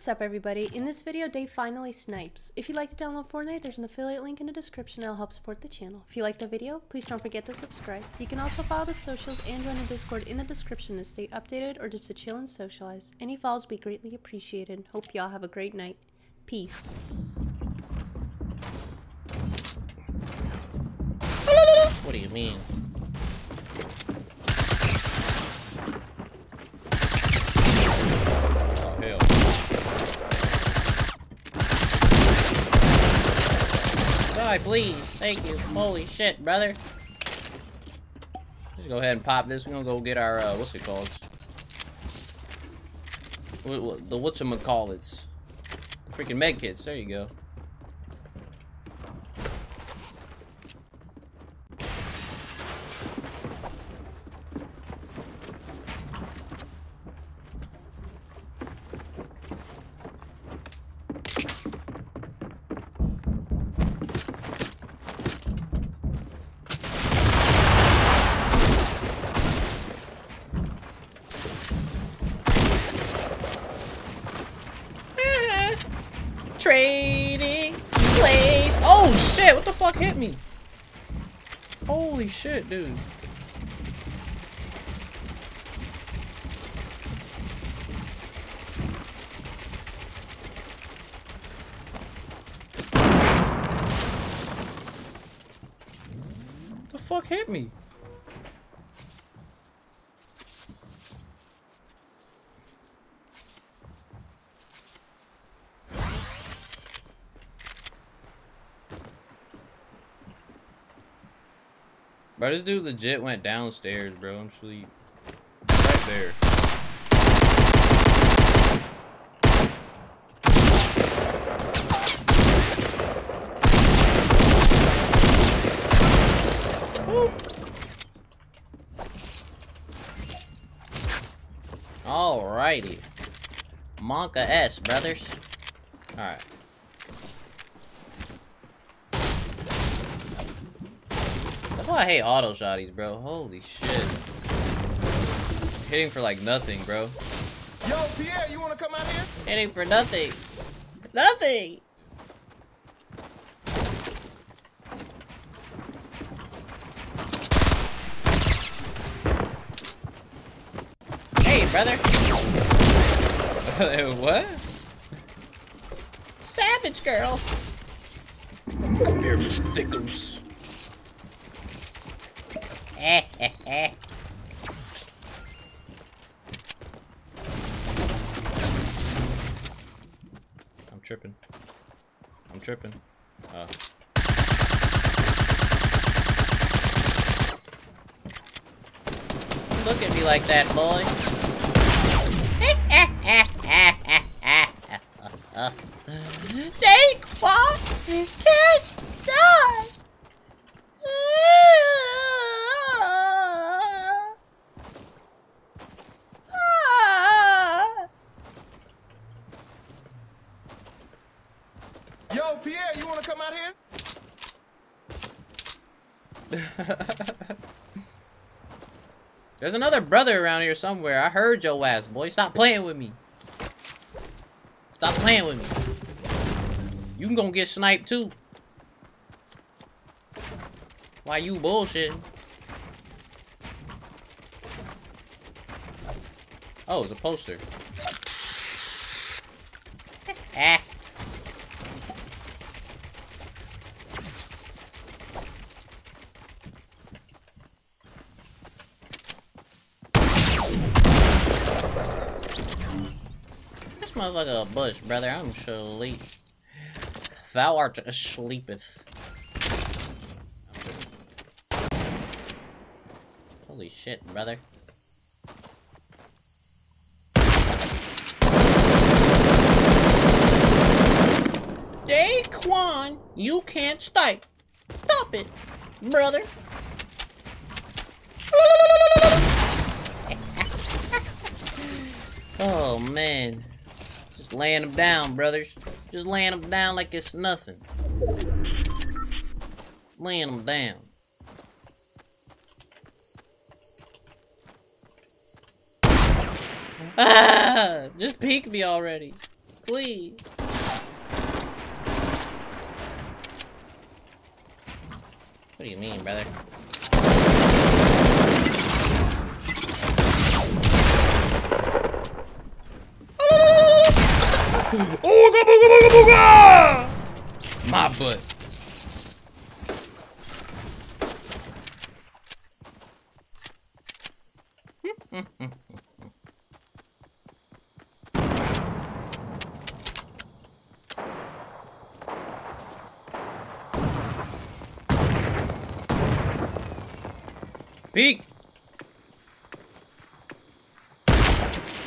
What's up, everybody? In this video, Dave finally snipes. If you'd like to download Fortnite, there's an affiliate link in the description that'll help support the channel. If you like the video, please don't forget to subscribe. You can also follow the socials and join the Discord in the description to stay updated or just to chill and socialize. Any follows will be greatly appreciated. Hope y'all have a great night. Peace. What do you mean? Please, thank you. Holy shit, brother. Let's go ahead and pop this. We're gonna go get our what's it called? The whatchamacallits. The freaking med kits. There you go. Trading plays. Oh shit, what the fuck hit me? Holy shit, dude. What the fuck hit me? Bro, this dude legit went downstairs, bro. I'm sleep. Right there. Woo. Alrighty. Monka S, brothers. Alright. Oh, I hate auto shotties, bro. Holy shit. Hitting for like nothing, bro. Yo, Pierre, you wanna come out here? Hitting for nothing. Nothing! Hey, brother. What? Savage girl. Come here, Miss Thickums. I'm tripping. I'm tripping. Look at me like that, boy. Daequan can't die. Yo, Pierre, you wanna come out here? There's another brother around here somewhere. I heard your ass, boy. Stop playing with me. Stop playing with me. You can gonna get sniped too. Why you bullshitting? Oh, it's a poster. Motherfucker, a bush, brother. I'm sleep. Thou art sleepeth. Holy shit, brother. Daequan, you can't snipe. Stop it, brother. Oh, man. Laying them down, brothers. Just laying them down like it's nothing. Laying them down. Ah! Just peek me already. please. What do you mean, brother? Oh, my butt. Peek.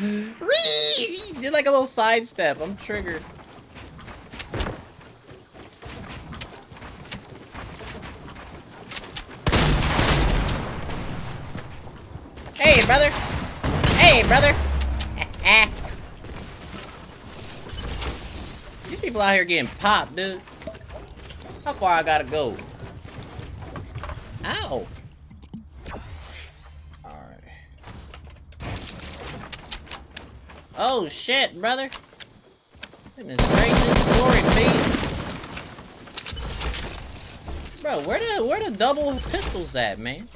He did like a little sidestep. I'm triggered. Hey, brother. Hey, brother. These people out here getting popped, dude. How far I gotta go? Ow. Oh shit, brother! I'm in glory, please. Bro, where the double pistols at, man?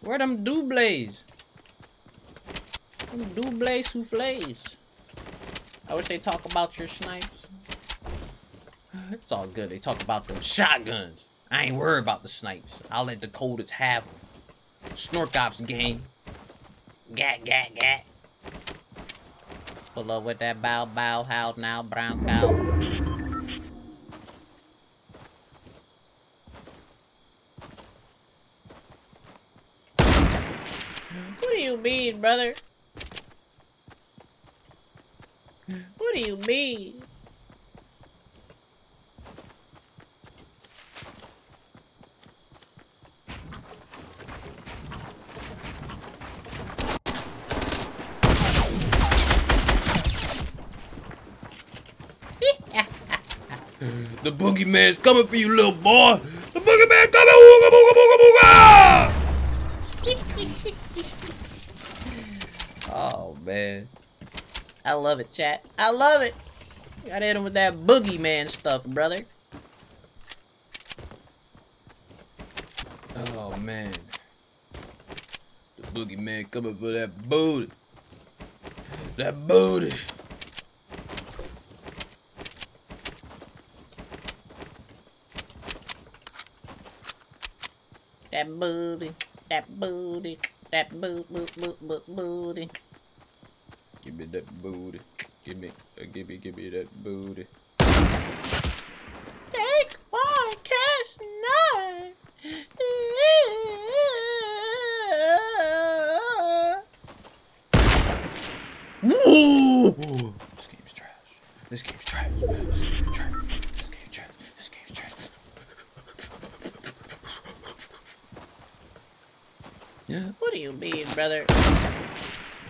Where them doublés? Them doublé soufflés. I wish they talk about your snipes. It's all good. They talk about them shotguns. I ain't worried about the snipes. I'll let the coldest have them. Snork Ops game. Gat, gat, gat. Pull up with that bow, bow, how now, brown cow. What do you mean, brother? What do you mean? The boogeyman's coming for you, little boy. The boogeyman's coming. Ooga, booga, booga, booga. Oh, man. I love it, chat. I love it. Gotta hit him with that boogeyman stuff, brother. Oh, man. The boogeyman coming for that booty. That booty. That booty, that booty, that booty. Give me that booty. Give me that booty. Take one, cash nine. Woo! This game's trash. This game's trash. This game's trash. Yeah. What do you mean, brother?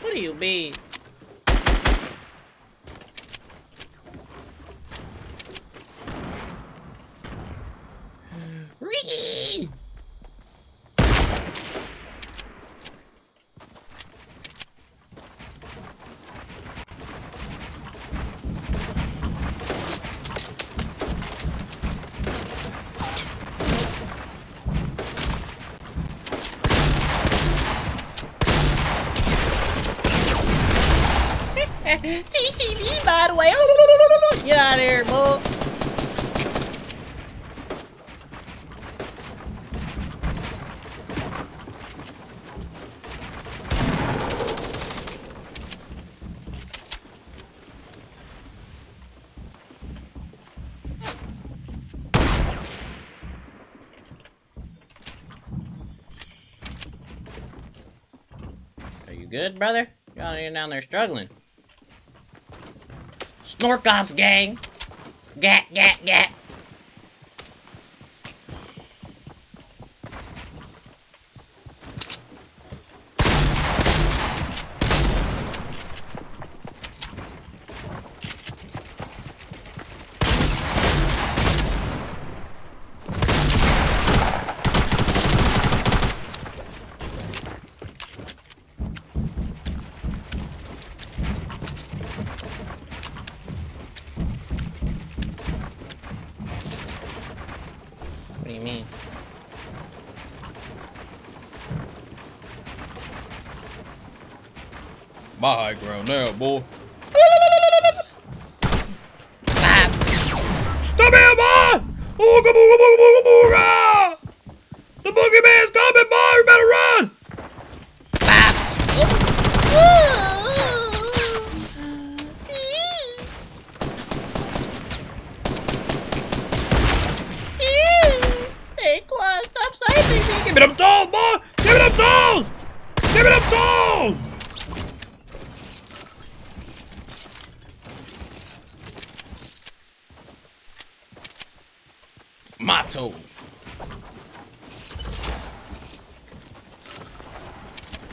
What do you mean? Whee! TTV, by the way. Get out of here, bull. Are you good, brother? You're out here down there struggling. Snork Ops gang. Gat, gat, gat. my high ground now, boy. Come here, boy! Ooga booga booga booga booga! The boogeyman's coming, boy! You better run! Daequan, stop sniping me! Give me them dolls, boy! Give me them dolls! Give me them dolls! My toes.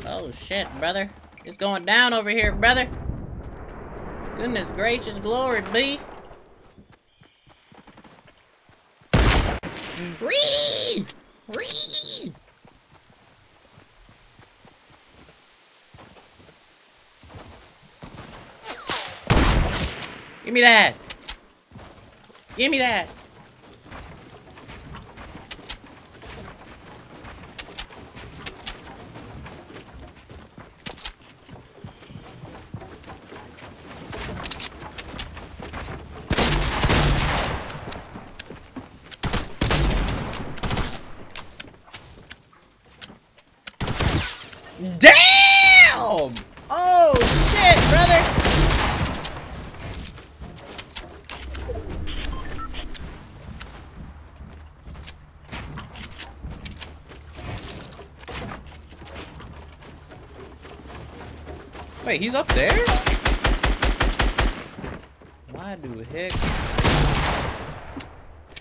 Oh shit, brother. It's going down over here, brother. Goodness gracious, glory be. Whee! Whee! Give me that. Give me that. Damn! Oh shit, brother! Wait, he's up there? Why do heck?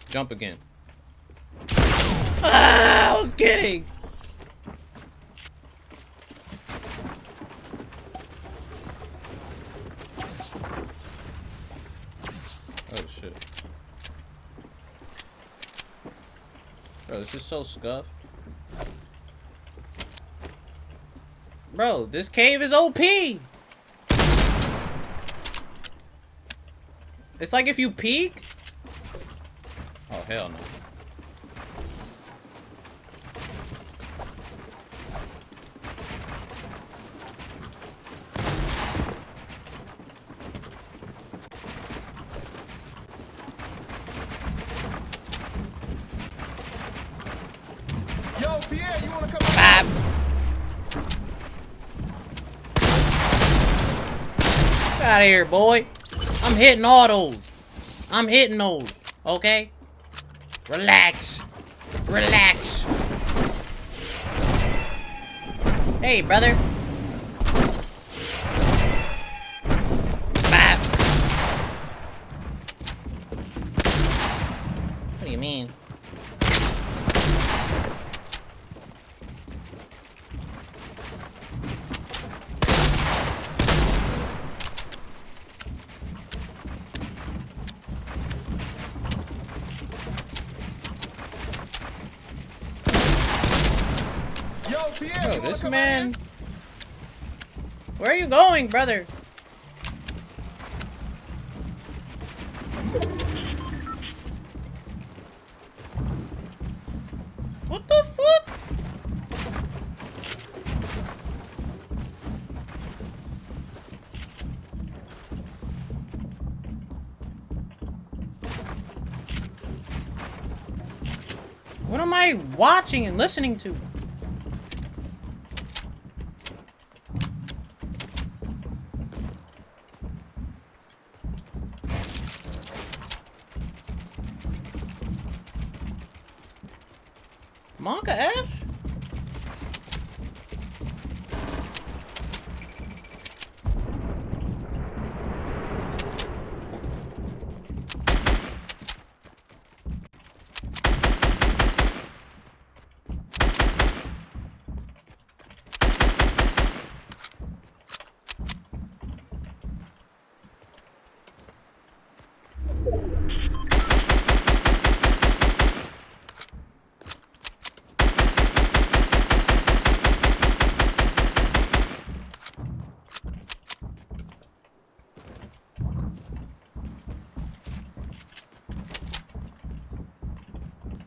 Jump again. Ah, I was kidding! Oh shit. Bro, this is so scuffed. Bro, this cave is OP! It's like if you peek? Oh, hell no. Yo, Pierre, you wanna come back? Get out of here, boy. I'm hitting all those. I'm hitting those. Okay? Relax. Relax. Hey, brother. Bap. What do you mean? Yo, this man. Where are you going, brother? What the fuck? What am I watching and listening to? Monka ass?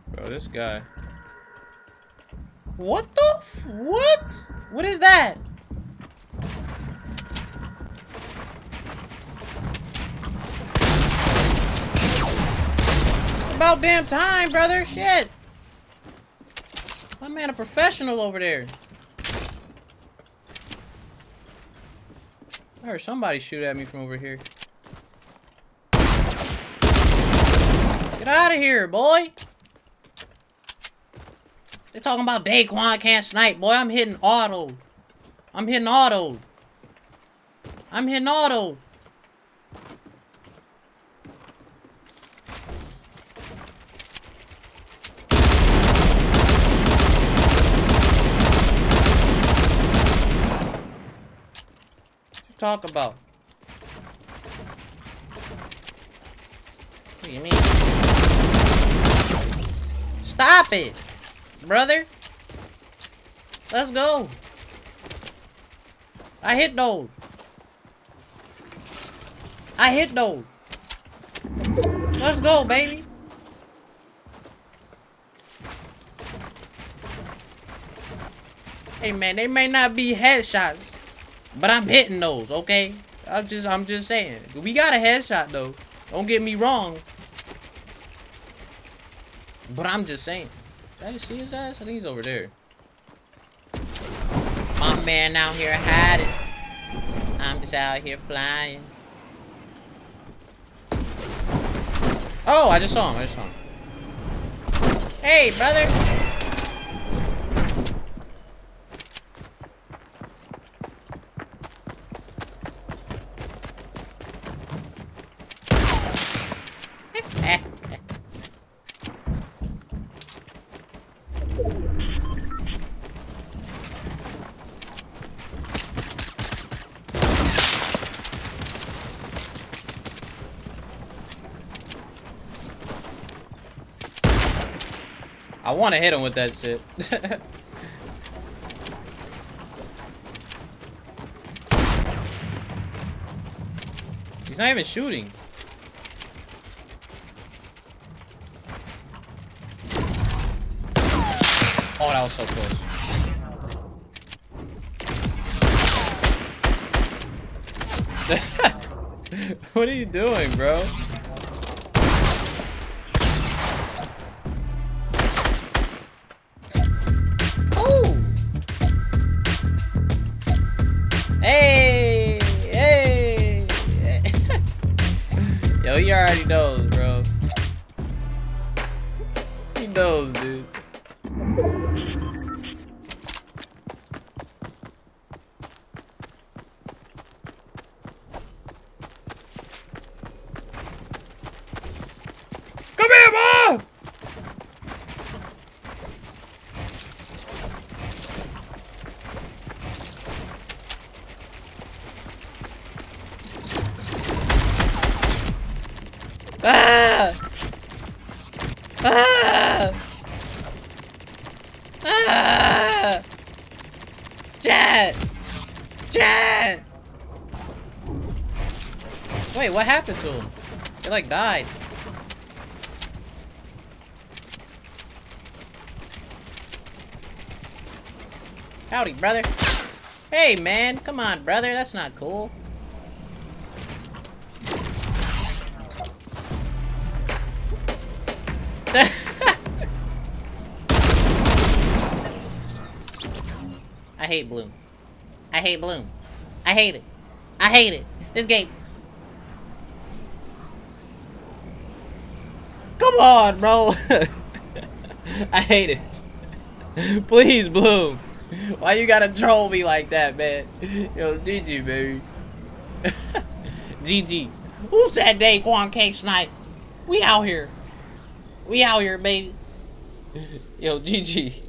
Bro, this guy. What the f- what? What is that? about damn time, brother. Shit. My man, a professional over there. I heard somebody shoot at me from over here. Get out of here, boy. They're talking about Daequan can't snipe, boy. I'm hitting auto. I'm hitting auto. I'm hitting auto. Talk about. What do you mean? Stop it, brother. Let's go. I hit those. I hit those. Let's go, baby. Hey man, they may not be headshots, but I'm hitting those, okay? I'm just saying. We got a headshot though. Don't get me wrong. But I'm just saying. Did I just see his ass? I think he's over there. My man out here hiding. I'm just out here flying. Oh, I just saw him. Hey, brother. I want to hit him with that shit. He's not even shooting. Oh, that was so close. What are you doing, bro? He already knows, bro. He knows, dude. Come here, Mom! Ah! Ah! Ah! Chat! Chat! Wait, what happened to him? He like died. Howdy, brother. Hey, man. Come on, brother. That's not cool. I hate Bloom. I hate Bloom. I hate it. I hate it. This game. Come on, bro. I hate it. Please, Bloom. Why you gotta troll me like that, man? Yo, GG, baby. GG. Who said Daequan can't snipe? We out here. We out here, baby. Yo, GG.